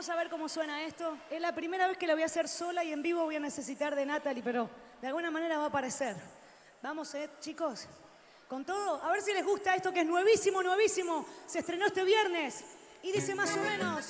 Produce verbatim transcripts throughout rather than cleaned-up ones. vamos a ver cómo suena esto. Es la primera vez que la voy a hacer sola y en vivo voy a necesitar de Natalie, pero de alguna manera va a aparecer. Vamos, eh, chicos, con todo. A ver si les gusta esto que es nuevísimo, nuevísimo. Se estrenó este viernes y dice más o menos...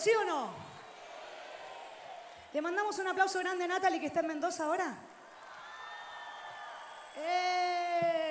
¿Sí o no? Le mandamos un aplauso grande a Natalie, que está en Mendoza ahora. ¡Eh!